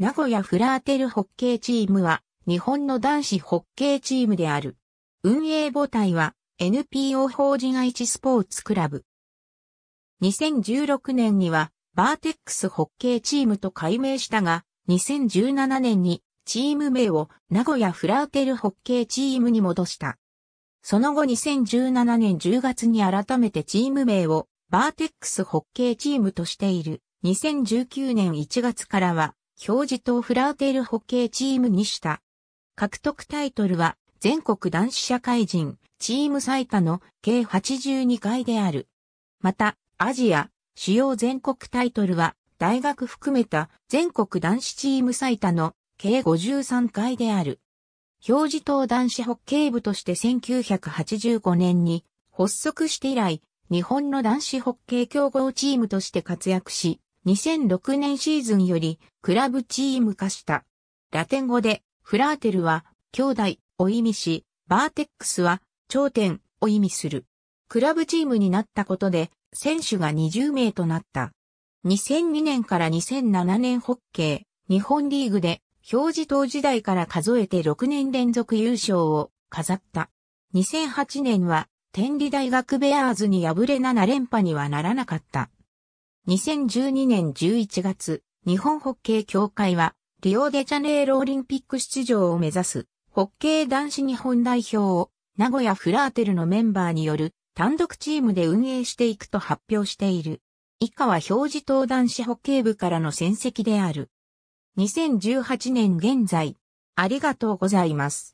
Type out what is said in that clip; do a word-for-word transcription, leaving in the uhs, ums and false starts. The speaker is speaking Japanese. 名古屋フラーテルホッケーチームは日本の男子ホッケーチームである。運営母体は エヌピーオー 法人愛知スポーツクラブ。にせんじゅうろくねんにはバーテックスホッケーチームと改名したが、にせんじゅうななねんにチーム名を名古屋フラーテルホッケーチームに戻した。その後にせんじゅうななねんじゅうがつに改めてチーム名をバーテックスホッケーチームとしている。にせんじゅうきゅうねんいちがつからは表示とフラーテルホッケーチームにした。獲得タイトルは全国男子社会人チーム最多の計はちじゅうにかいである。また、アジア主要全国タイトルは大学含めた全国男子チーム最多の計ごじゅうさんかいである。表示等男子ホッケー部としてせんきゅうひゃくはちじゅうごねんに発足して以来、日本の男子ホッケー強豪チームとして活躍し、にせんろくねんシーズンよりクラブチーム化した。ラテン語でフラーテルは兄弟を意味し、バーテックスは頂点を意味する。クラブチームになったことで選手がにじゅうめいとなった。にせんにねんからにせんななねんホッケー、日本リーグで表示等時代から数えてろくねん連続優勝を飾った。にせんはちねんは天理大学ベアーズに敗れななれんぱにはならなかった。にせんじゅうにねんじゅういちがつ、日本ホッケー協会はリオデジャネイロオリンピック出場を目指すホッケー男子日本代表を名古屋フラーテルのメンバーによる単独チームで運営していくと発表している。以下は表示等男子ホッケー部からの戦績である。にせんじゅうはちねん現在、ありがとうございます。